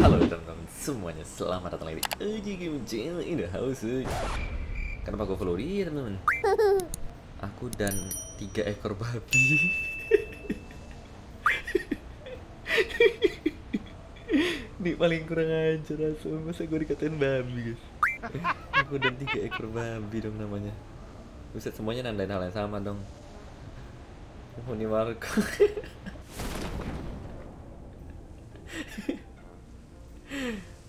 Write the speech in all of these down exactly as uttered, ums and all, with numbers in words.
Halo teman-teman semuanya, selamat datang lagi di O G Game Channel in the house. Kenapa gue Flori ya teman-teman? Aku dan tiga ekor babi. Ini paling kurang ajar rasanya, masa gue dikatain babi guys. Eh, aku dan tiga ekor babi dong namanya. Buset, semuanya nandain hal yang sama dong. Oh, ini Marco.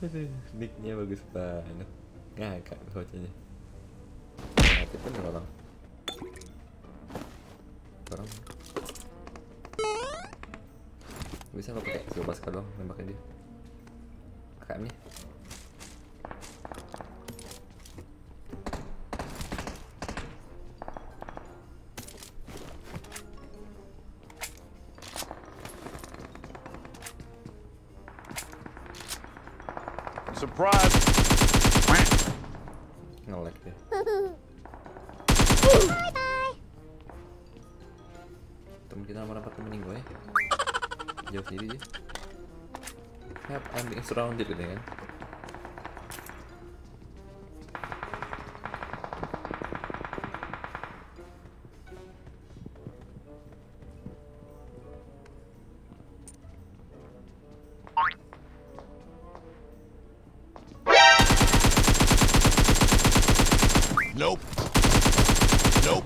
Aduh, nicknya bagus banget. Ngakak bocahnya. Mati pun orang. Orang. Bisa nggak pakai coba sekali doang nembaknya dia. Kakak nih. Surprise. Ngelag deh. Bye bye. Temen kita nomor empat temenin gue ya. Jauh sendiri dia. Yap, I'm being surrounded gitu kan. Nope. Nope.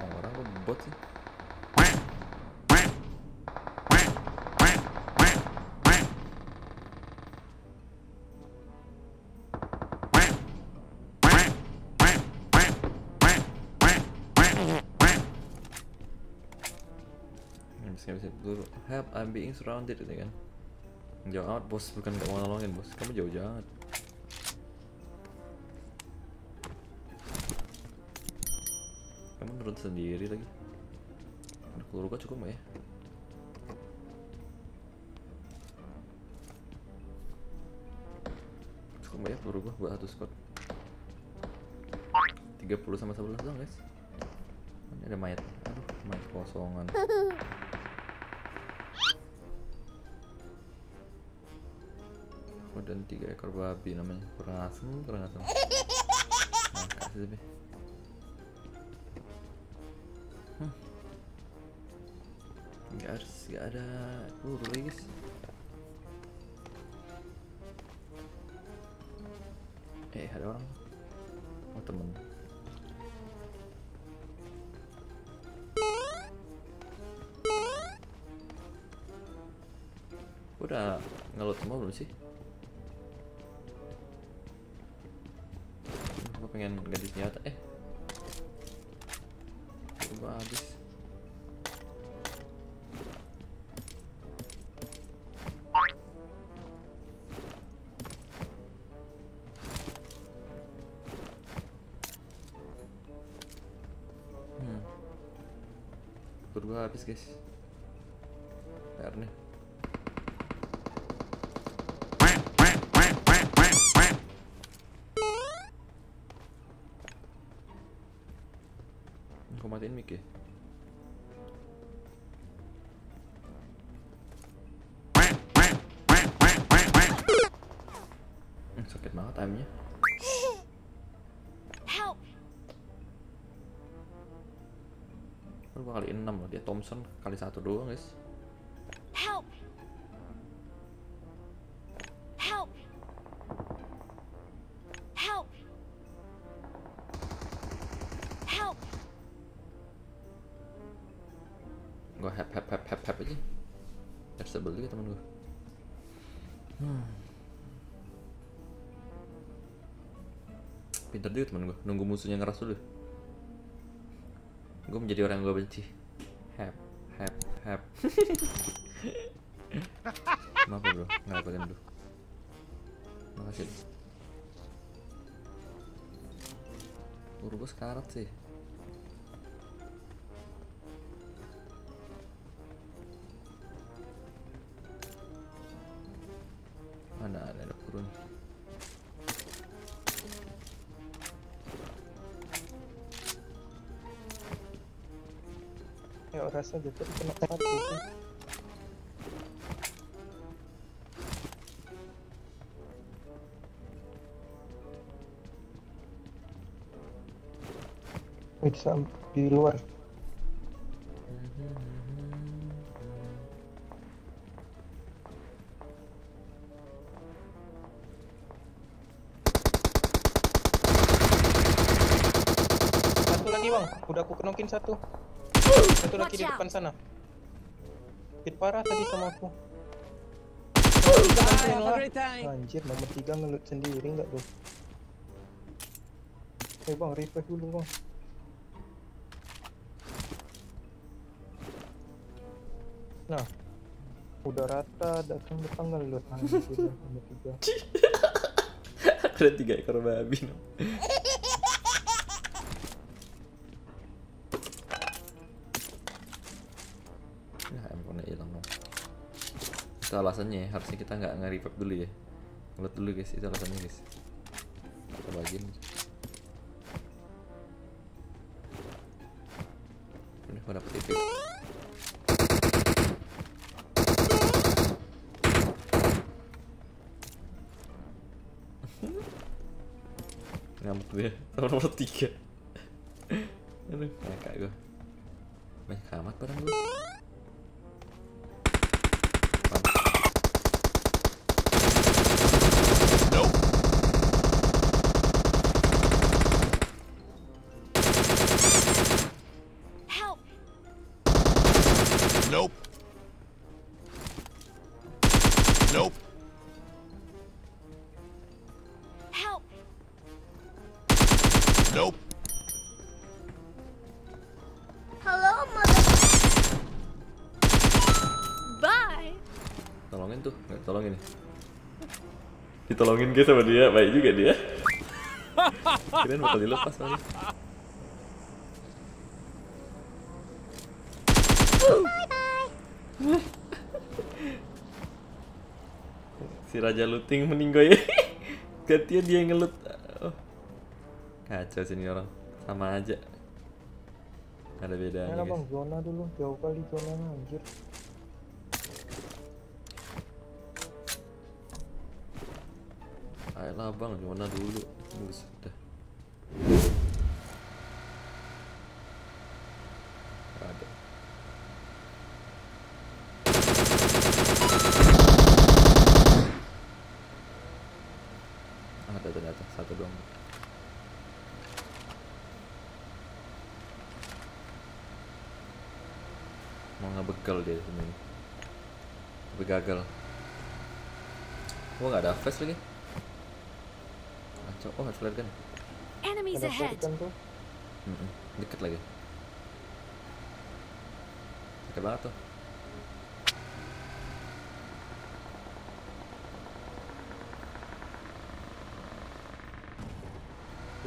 Orang kok bot sih? Help, I'm being surrounded gitu kan. Jauh amat bos, bukan gak mau nolongin bos. Kamu jauh banget. Kamu turun sendiri lagi. Ada peluru gua cukup gak ya? Cukup gak ya peluru gua buat satu squad? tiga puluh sama sebelas dong guys. Ini ada mayat. Aduh, mayat kosongan. Dan tiga ekor babi namanya, kurang asem, kurang asem. Makasih deh. Hmm. Nggak harus, nggak ada peluru lagi guys. Eh, ada orang. Oh, temen. Udah ngeload semua belum sih? Pengen ganti senjata, eh coba habis. Hmm, berdua habis guys. P R nih. Matiin mic ya. Sakit banget timenya. Help. Gua kali enam loh, dia Thompson kali satu doang guys. Help. Help. Help. Help. Gue hap hap hap hap hap aja. Tersebel juga temen gue. Hmm. Pinter juga temen gue, nunggu musuhnya ngeras dulu. Gue menjadi orang yang gue benci. Hap hap hap. Maaf bro, nggak apa-apa dulu. Makasih. Turbo sekarat sih. Mana ada ada kurun. Ya rasanya gitu kena tempat gitu. Sam di luar. Satu lagi bang, udah aku knokin satu. Satu lagi di depan sana. Hit parah tadi sama aku. Anjir, nomor tiga ngelut sendiri enggak bro? Eh bang, refresh dulu bang. Nah, udah rata, datang ke tanggal lu tanggal tiga, tanggal tiga. Ada tiga ekor babi. Ya, handphonenya hilang dong. Itu alasannya, harusnya kita nggak nge-revive dulu ya. Ngelut dulu guys, itu alasannya guys. Kita bagiin. Ini gua dapet titik. Ngamuk dia, nomor tiga. Aduh, kakak gue. Banyak amat barang gue. Nope. Nope. Nope. Hello, mother. Bye. Tolongin tuh, nggak tolongin ya? Ditolongin guys sama dia, baik juga dia. Kirain bakal dilepas kali. Si Raja Luting meninggoy. Gantian dia ngelut. Kacau sini orang, sama aja. Ada bedanya guys. Bang, zona dulu, jauh kali zonanya anjir. Ayolah bang, zona dulu. Bus dah. Ada. Ada ternyata satu doang. Mau ngebegal dia sini, tapi gagal. Wah, nggak ada flash lagi. Acok, oh harus lihat kan. Enemies ahead. Mm-mm, deket lagi. Deket banget tuh.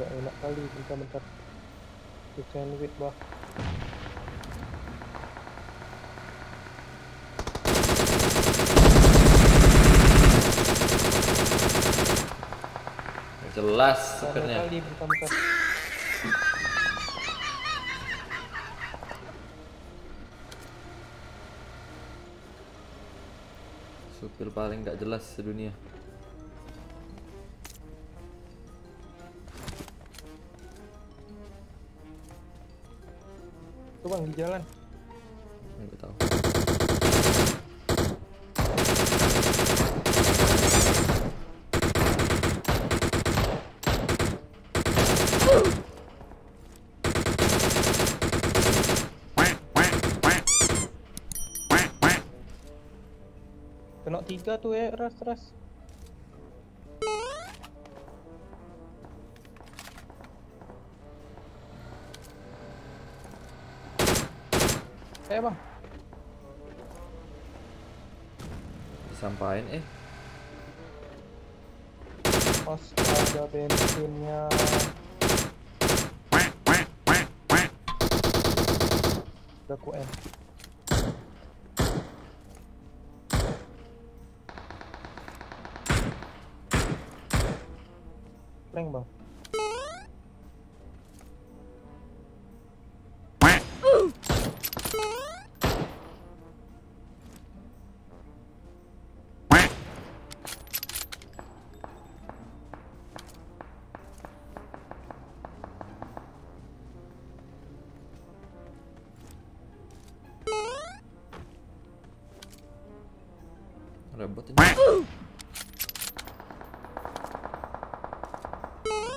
Gak enak kali, bentar-bentar. Kita nungguin bah. Jelas sebenarnya. Supir paling gak jelas sedunia. Tuh bang di jalan. Enggak tahu. Tiga tuh ya, ras ras. Eh bang, disampain eh. Astaga bensinnya. Circle M. Flank bang. Работать на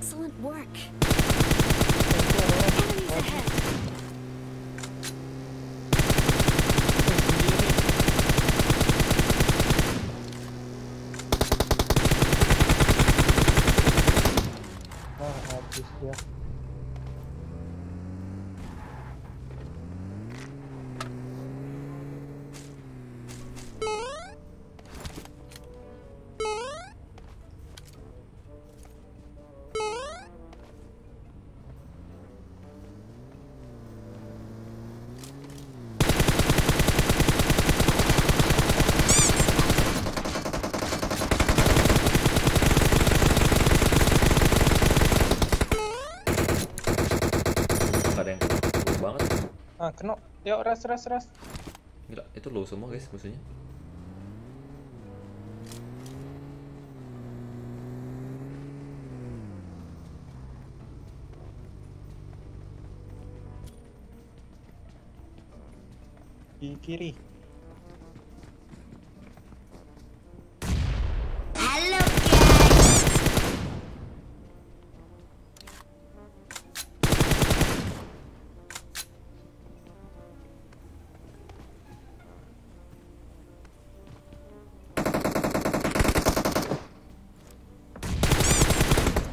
Excellent work. Enemies ahead. Oh, this here. Ah, kena. Yuk, ras, ras, ras. Gila, itu low semua guys, musuhnya. Di kiri.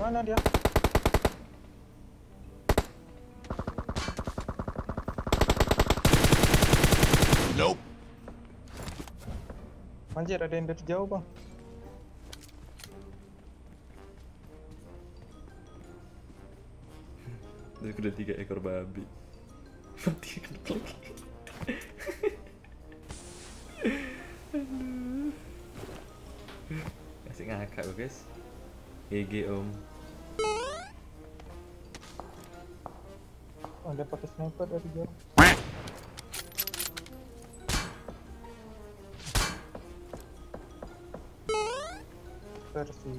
Mana dia? Nope. Anjir, ada yang dari jauh, Bang. Dari kuda tiga ekor babi. Mati lagi. Aduh. Asik ngakak, guys. G G Om. Oh, dia pakai sniper dari jauh. Versi.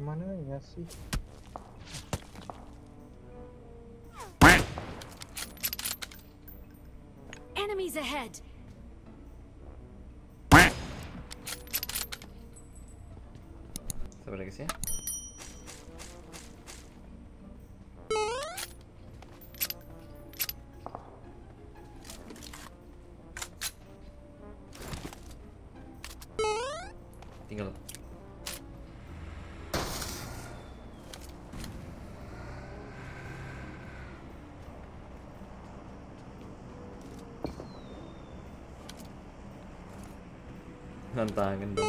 Mana ya sih? Enemies ahead. Sabar guys ya. Tinggal tantangan dong.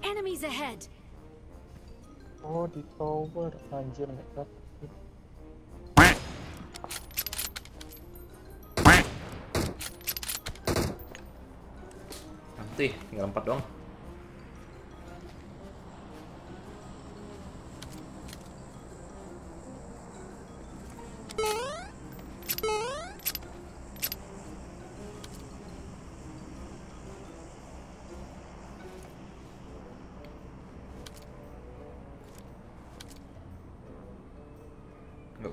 Enemies ahead. Oh, di tower, anjir nekat. Nanti tinggal empat doang. Gak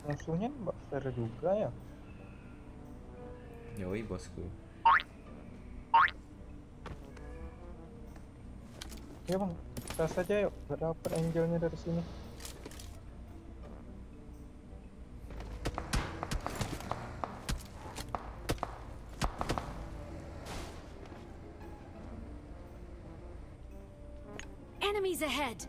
Musuhnya Mbak Fer juga ya? Yoi bosku. Ya bang, kita saja yuk, gak dapet angelnya dari sini. Enemies ahead.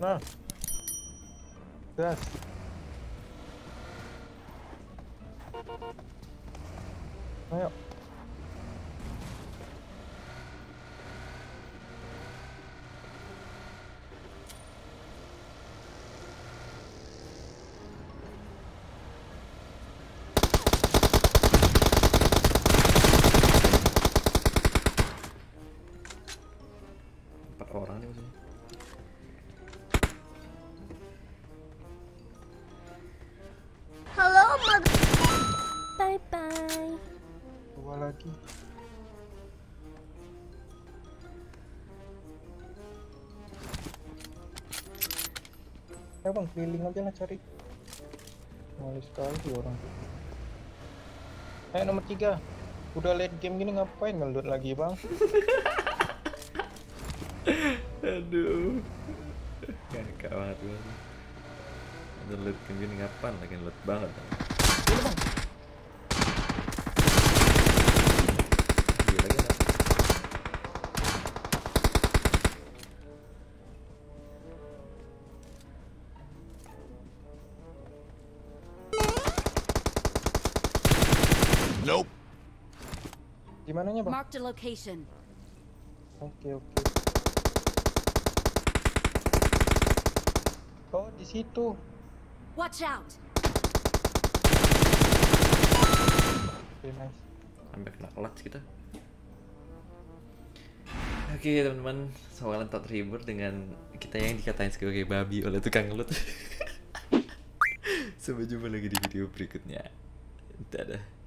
Nah, gas. Ayo. Empat orang nih maksudnya. Lagi ya bang, keliling aja lah cari. Malis sekali orang tuh. Eh nomor tiga, udah late game gini ngapain ngeloot lagi bang? Aduh, gak banget bang. Udah late game gini ngapain lagi ngeloot banget bang. Ini bang. Nope. Di mananya, Bang? Marked a location. Oke, oke. Oh, di situ. Watch out. Okay, nice. Hampir kena clutch kita. Oke, okay, teman-teman, semoga kalian terhibur dengan kita yang dikatain sebagai babi oleh tukang ngelut. Sampai jumpa lagi di video berikutnya. Dadah.